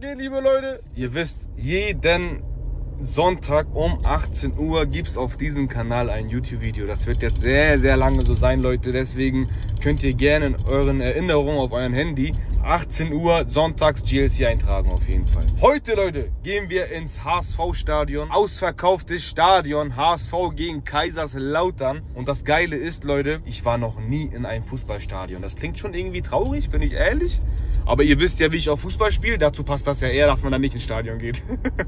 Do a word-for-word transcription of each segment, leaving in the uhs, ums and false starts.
geht, liebe Leute? Ihr wisst, jeden Sonntag um achtzehn Uhr gibt es auf diesem Kanal ein YouTube-Video. Das wird jetzt sehr, sehr lange so sein, Leute. Deswegen könnt ihr gerne in euren Erinnerungen auf eurem Handy achtzehn Uhr sonntags G L C eintragen, auf jeden Fall. Heute, Leute, gehen wir ins H S V-Stadion. Ausverkauftes Stadion, H S V gegen Kaiserslautern. Und das Geile ist, Leute, ich war noch nie in einem Fußballstadion. Das klingt schon irgendwie traurig, bin ich ehrlich. Aber ihr wisst ja, wie ich auch Fußball spiele. Dazu passt das ja eher, dass man dann nicht ins Stadion geht.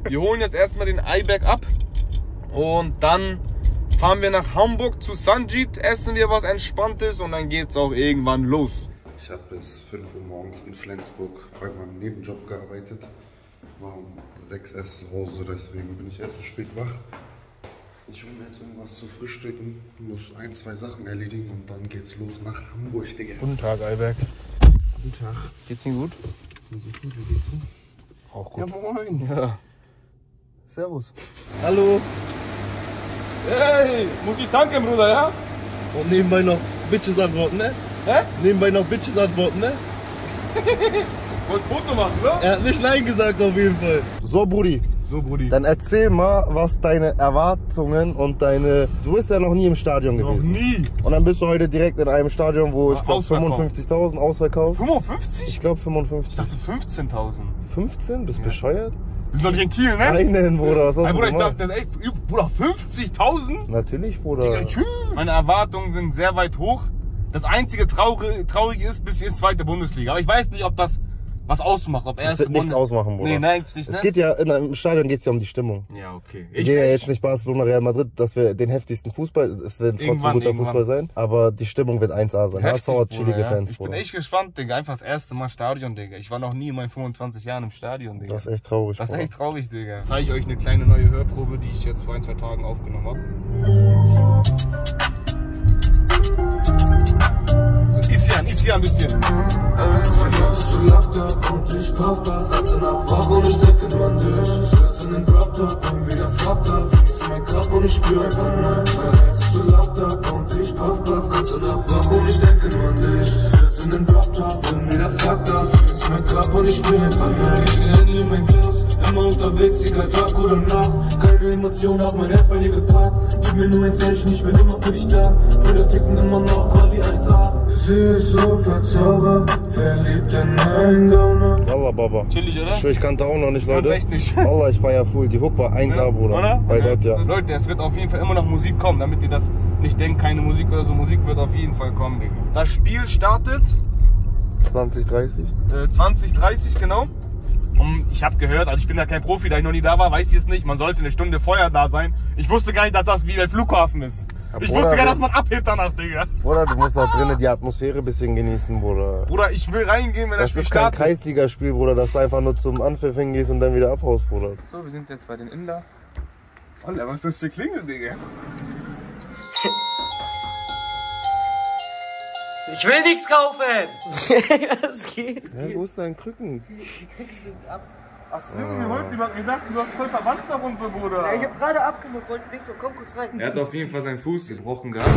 Wir holen jetzt erstmal den Aybo ab. Und dann fahren wir nach Hamburg zu Sanjit. Essen wir was Entspanntes und dann geht es auch irgendwann los. Ich habe bis fünf Uhr morgens in Flensburg bei meinem Nebenjob gearbeitet. War um sechs Uhr erst zu Hause, deswegen bin ich erst zu spät wach. Ich hole mir jetzt irgendwas zu frühstücken, muss ein, zwei Sachen erledigen und dann geht's los nach Hamburg, Digga. Guten Tag, Aybo. Guten Tag. Geht's Ihnen gut? Mir geht's gut, wie geht's Ihnen? Auch gut. Ja, moin. Ja. Servus. Hallo. Hey, muss ich tanken, Bruder, ja? Und nebenbei noch Bitches antworten, ne? Hä? Nebenbei noch Bitches antworten, ne? Wollt Foto machen, oder? Er hat nicht Nein gesagt, auf jeden Fall. So, Brudi. So, Brudi. Dann erzähl mal, was deine Erwartungen und deine... Du bist ja noch nie im Stadion noch gewesen. Noch nie. Und dann bist du heute direkt in einem Stadion, wo, ich glaube, fünfundfünfzigtausend ausverkauft. fünfundfünfzig? Ich glaube, fünfundfünfzig. Ich dachte fünfzehntausend. fünfzehn? Bist du ja bescheuert? Wir sind doch nicht in Kiel, ne? Nein, Bruder, was hast Nein, Bruder, du gemacht? Ich dachte, ey, Bruder, fünfzigtausend? Natürlich, Bruder. Meine Erwartungen sind sehr weit hoch. Das einzige Traurige, Traurige ist, bis jetzt zweite Bundesliga. Aber ich weiß nicht, ob das was ausmacht. Ob das wird nichts Bundes ausmachen, Bruder. Nee, nein, nicht, ne? Es geht ja, in einem Stadion geht es ja um die Stimmung. Ja, okay. Ich gehe ja jetzt nicht Barcelona, Real Madrid, dass wir den heftigsten Fußball, es wird trotzdem irgendwann guter irgendwann. Fußball sein, aber die Stimmung wird eins A sein. Heftig, H S V hat chillige ja. Fans, Ich Bruder. bin echt gespannt, Digga. Einfach das erste Mal Stadion, Digga. Ich war noch nie in meinen fünfundzwanzig Jahren im Stadion, Digga. Das ist echt traurig, Das ist Bruder. echt traurig, Digga. Jetzt zeige ich euch eine kleine neue Hörprobe, die ich jetzt vor ein, zwei Tagen aufgenommen habe. Ist ja, ist ja ein bisschen. Immer unterwegs, egal Tag oder Nacht. Keine Emotion, hab mein Herz bei dir gepackt. Gib mir nur ein Zeichen, ich bin immer für dich da. Brüder ticken immer noch, Quali eins A. Sie ist so verzaubert, verliebt in einen Downer. Walla, Baba. Chillig, oder? Ich schwör, ich kann Downer noch nicht, Leute. Kann's echt nicht. Walla, ich war ja full. Die Hook war eins A, Bruder. Oder? Bei Gott, ja. Leute, es wird auf jeden Fall immer noch Musik kommen, damit ihr das nicht denkt, keine Musik oder so. Musik wird auf jeden Fall kommen, Digga. Das Spiel startet... zwanzig Uhr dreißig. Äh, zwanzig Uhr dreißig, genau. Und ich habe gehört, also ich bin ja kein Profi, da ich noch nie da war, weiß ich es nicht. Man sollte eine Stunde vorher da sein. Ich wusste gar nicht, dass das wie beim Flughafen ist. Ja, ich Bruder, wusste gar nicht, dass man abhebt danach, Digga. Bruder, du musst auch drinnen die Atmosphäre ein bisschen genießen, Bruder. Bruder, ich will reingehen, wenn das, das Spiel startet. Das ist kein Kreisligaspiel, Bruder, dass du einfach nur zum Anpfiff hingehst und dann wieder abhaust, Bruder. So, wir sind jetzt bei den Inder. Alter, was ist das für Klingel, Digga? Ich will nichts kaufen! Was geht's? Ja, wo ist dein Krücken? Die Krücken sind ab. Achso, ah. wir wollten über gedacht, du hast voll verwandt nach uns so, Bruder. Ja, ich hab gerade abgemacht, wollte nichts mehr, komm kurz rein. Er hat auf jeden Fall seinen Fuß gebrochen gehabt.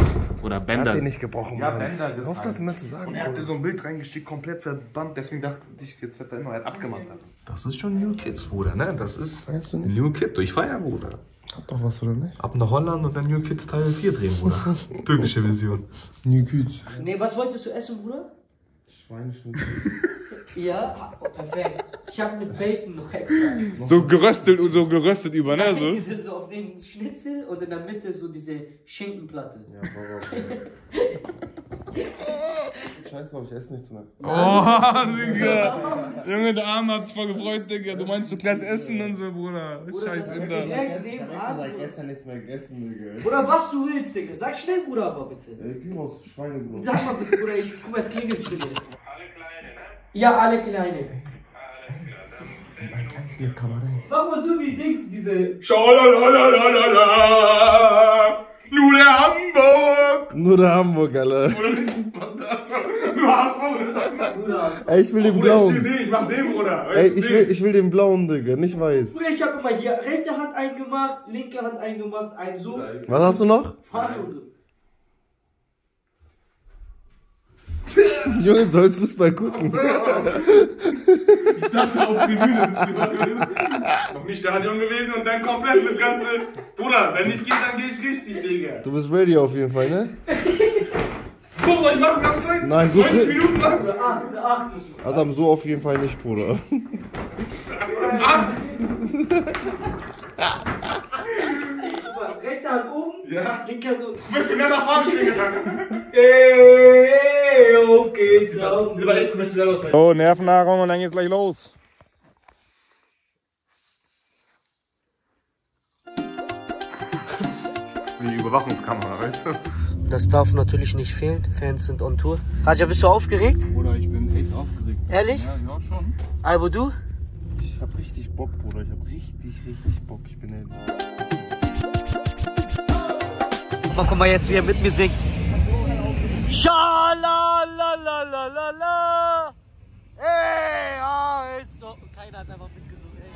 Oder Bänder. Er hat den nicht gebrochen, ja, Mann. Bänder, das ich hoffe, dass du mir zu sagen. Und er hatte so ein Bild reingeschickt, komplett verbannt, deswegen dachte ich, jetzt wird er immer halt abgemacht. Das ist schon New Kids, Bruder, ne? Das ist weißt du New Kid durch Feier, Bruder. Hat doch was, oder nicht? Ab nach Holland und dann New Kids Teil vier drehen, Bruder. Türkische Vision. New Kids. Nee, was wolltest du essen, Bruder? Schweineschnitzel. Ja, oh, perfekt. Ich habe mit Bacon noch extra. So geröstet und so geröstet über, ne? So. Die sind so auf den Schnitzel und in der Mitte so diese Schinkenplatte. Ja, warum? Scheiße, aber ich esse nichts mehr. Oh, Digga. Junge, der Arm hat sich voll gefreut, Digga. Du meinst, du klärst Essen und so, Bruder. Scheiß Inder. Ich hab seit gestern nichts mehr gegessen, Digga. Bruder, was du willst, Digga. Sag schnell, Bruder, aber bitte. Äh, geh raus, Schweinebrot. Sag mal bitte, Bruder, ich guck mal, jetzt klingelt schon jetzt. Ja, alle Kleine. Hier kann man rein. Mach mal so wie Dings, diese... Schalalalala, nur der Hamburg! Nur der Hamburg, Alter. Oder nicht? Was ist das? Nur H S V. Ey, ich will oh, den Bruder, blauen. Ich, den, ich mach den, Bruder. Ey, ich will, ich will den blauen, Digga, nicht weiß. Bruder, ich hab immer hier rechte Hand eingemacht, linke Hand eingemacht, ein so. Was hast du noch? Fahne und so. Junge, sollst Fußball gucken. So. Ich dachte auf Tribüne bist du noch nicht Stadion gewesen und dann komplett mit ganze. Bruder, wenn ich gehe, dann gehe ich richtig, Digga. Du bist ready auf jeden Fall, ne? Guck mal, ich mach ganz Zeit. Nein, so neunzig Minuten lang. Adam, so auf jeden Fall nicht, Bruder. Acht! Rechte Hand oben, ja. Linke Hand unten. Du wirst sogar nach vorne schwingen gegangen. Ey, auf geht's. Sie war echt professionell aus. So, Nervennahrung und dann geht's gleich los. Die Überwachungskamera, weißt du? Das darf natürlich nicht fehlen. Fans sind on Tour. Raja, bist du aufgeregt? Bruder, ich bin echt aufgeregt. Ehrlich? Ja, ja schon. Aybo, du? Ich hab richtig Bock, Bruder. Ich hab richtig, richtig Bock. Ich bin ehrlich. Mal, guck mal jetzt, wie er mit mir singt. Schalalalala. Ey, ah, ist so. Keiner hat einfach mitgesungen, ey.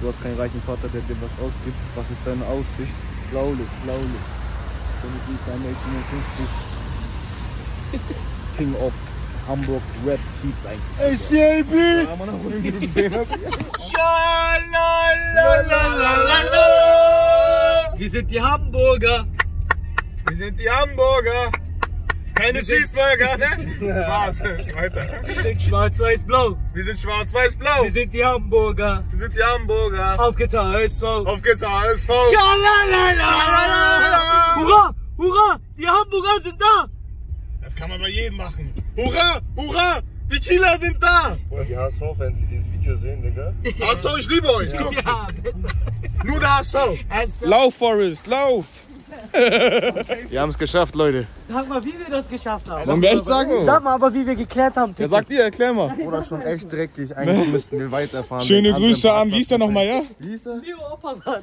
Du hast keinen reichen Vater, der dir was ausgibt. Was ist deine Aussicht? Blaulicht, Blaulicht. Damit ich am achtzehn fünfzig. King of Hamburg Rap Kids eigentlich. Ey, C A B! Schalalalala. Wir sind die Hamburger. Wir sind die Hamburger. Keine Cheeseburger, ne? Spaß. Weiter. Wir sind schwarz-weiß-blau. Wir sind schwarz-weiß-blau. Wir sind die Hamburger. Wir sind die Hamburger. Auf geht's H S V. Auf geht's H S V. Schalalala. Schalalala. Hurra, hurra, die Hamburger sind da. Das kann man bei jedem machen. Hurra, hurra, die Kieler sind da. Oder die H S V-Fans, die dieses Video sehen, Digga. H S V, ich liebe euch. Ja, ja, nur der H S V. Lauf, Forrest, lauf. Wir haben es geschafft, Leute. Sag mal, wie wir das geschafft haben. Wollen wir echt sagen? Sag mal, aber wie wir geklärt haben. Ja, sagt ihr, erklär mal. Oder schon echt dreckig, eigentlich müssten wir weiterfahren. Schöne Grüße an, wie hieß der nochmal, ja? Wie hieß der? Leo Oppermann.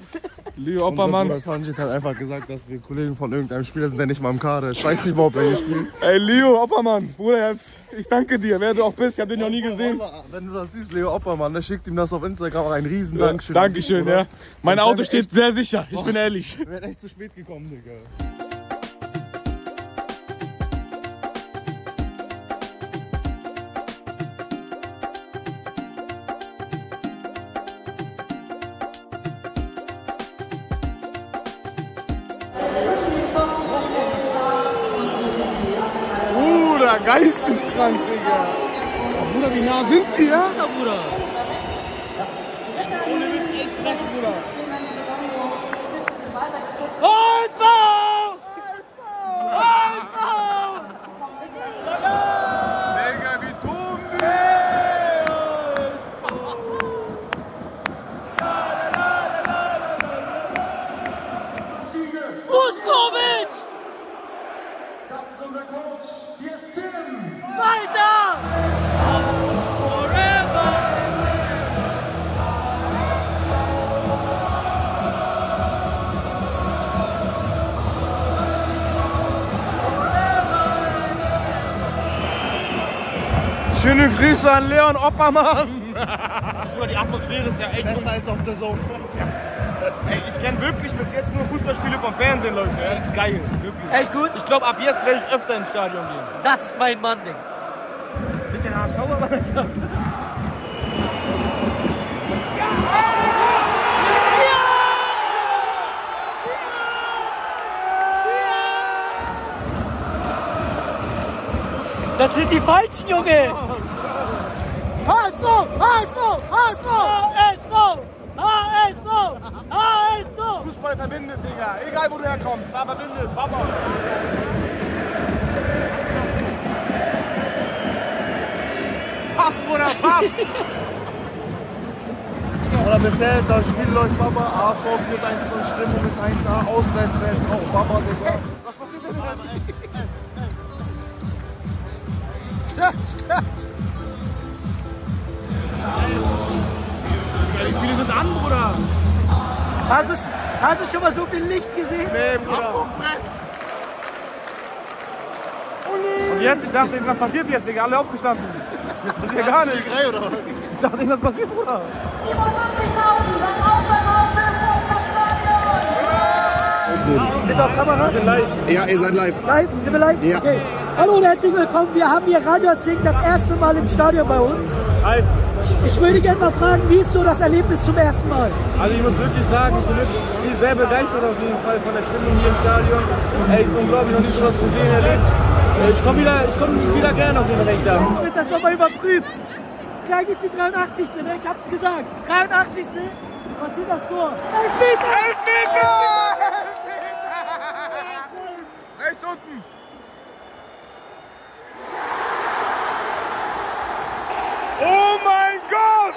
Leo Oppermann. Bruder Sanjit hat einfach gesagt, dass wir Kollegen von irgendeinem Spieler sind, der nicht mal im Kader ist. Ich weiß nicht mal, ob er hier spielt. Ey, Leo Oppermann, Bruder, jetzt, ich danke dir, wer du auch bist, ich hab den noch nie gesehen. Wenn du das siehst, Leo Oppermann, der schickt ihm das auf Instagram, ein riesen Dankeschön. Dankeschön, ja. Mein Auto steht sehr sicher, ich bin ehrlich. Wir wären echt zu spät gekommen. Bruder, geisteskrank, Digga. Oh, Bruder, wie nah sind die, ja? Ja, Bruder. Ohne Lücken ist krass, Bruder. Schöne Grüße an Leon Oppermann! Die Atmosphäre ist ja echt besser als auf der Zone. Ja. Ey, ich kenne wirklich bis jetzt nur Fußballspiele vom Fernsehen, Leute. Das ist geil. Wirklich. Echt gut? Ich glaube, ab jetzt werde ich öfter ins Stadion gehen. Das ist mein Mann, Ding. Nicht den H S V, aber das. Das sind die Falschen, Junge! H S V! H S V! H S V! H S V! H S V! H S V! Fußball verbindet, Digga! Egal wo du herkommst, da verbindet! Papa! Pass, Bruder, pass! Oder bisher, da spielt euch Papa, H S V führt eins null, Stimmung ist eins A, Auswärtsfans auch, Papa, Digga! Was passiert denn da? Klatsch, klatsch! Wie viele sind an, Bruder? Hast du, hast du schon mal so viel Licht gesehen? Nee, Bruder. Und jetzt? Ich dachte, was passiert jetzt? Digga, alle aufgestanden. Das passiert gar nicht. Ich dachte, was passiert, Bruder? siebenundfünfzigtausend, das Ausverkauf des Fußballstadions! Sind wir auf Kamera? Wir sind live. Ja, ihr seid live. Live? Sind wir live? Ja. Okay. Hallo und herzlich willkommen. Wir haben hier Radio Sing das erste Mal im Stadion bei uns. Hi. Ich würde gerne mal fragen, wie ist so das Erlebnis zum ersten Mal? Also ich muss wirklich sagen, ich bin wirklich sehr begeistert auf jeden Fall von der Stimmung hier im Stadion. Ey, unglaublich, noch nicht so was gesehen erlebt. Ich komme wieder, ich komme wieder gerne auf den Rechter. Ich will das nochmal überprüfen. Gleich ist die dreiundachtzigste Ne? Ich hab's gesagt. dreiundachtzigste Was sieht das Tor? Elfmeter! Elfmeter! Elfmeter! Rechts unten! Oh mein Gott!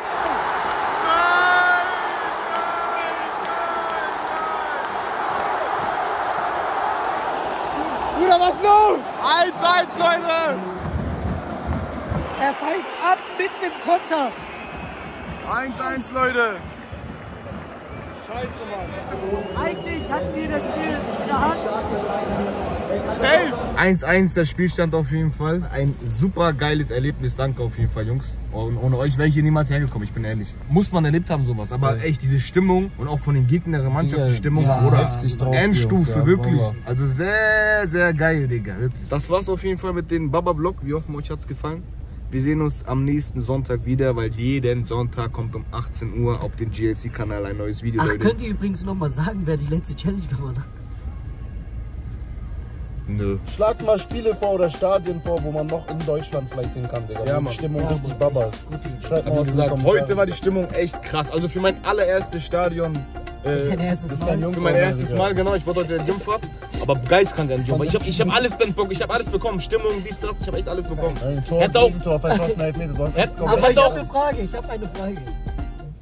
Bruder, was ist los? eins eins, Leute! Er pfeift ab mit dem Konter. eins eins, Leute! Scheiße, Mann! Eigentlich hatten sie das Spiel in der Hand. Safe! eins eins der Spielstand auf jeden Fall. Ein super geiles Erlebnis. Danke auf jeden Fall, Jungs. Und ohne euch wäre ich hier niemals hergekommen, ich bin ehrlich. Muss man erlebt haben, sowas. Aber echt, diese Stimmung und auch von den Gegnern der Mannschaft, die Stimmung, die waren oder heftig drauf, Endstufe, Jungs, ja, wirklich. Baba. Also sehr, sehr geil, Digga. Wirklich. Das war's auf jeden Fall mit dem Baba-Vlog. Wir hoffen, euch hat's gefallen. Wir sehen uns am nächsten Sonntag wieder, weil jeden Sonntag kommt um achtzehn Uhr auf den G L C-Kanal ein neues Video. Ach, Leute. Könnt ihr übrigens nochmal sagen, wer die letzte Challenge gewonnen hat? Nö. Schlag mal Spiele vor oder Stadien vor, wo man noch in Deutschland vielleicht hin kann, Digga. Ja, die Stimmung ja, richtig Baba ist. Schreibt mal, was gesagt, heute war die Stimmung echt krass. Also für mein allererstes Stadion. Äh, erstes Mal. Für mein erstes Mal, genau. Ich wollte heute den Jump ab, aber geistkrank an Jump. Ich habe ich hab alles, ich hab alles bekommen. Stimmung, dies, das, ich habe echt alles bekommen. Ein Tor, hätte auch, Tor, verschossen, Elfmeter. Aber ich habe eine Frage, ich habe eine Frage.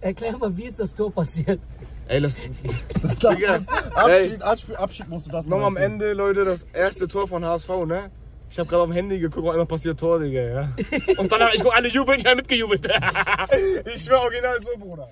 Erklär mal, wie ist das Tor passiert? Ey, lass... Abschied, Abschied, Abschied musst du das machen. Noch am Ende, Leute, das erste Tor von H S V, ne? Ich hab gerade auf dem Handy geguckt, einmal passiert Tor, Digga, ja? Und dann habe ich alle jubeln, ich habe mitgejubelt. Ich schwör original so, Bruder.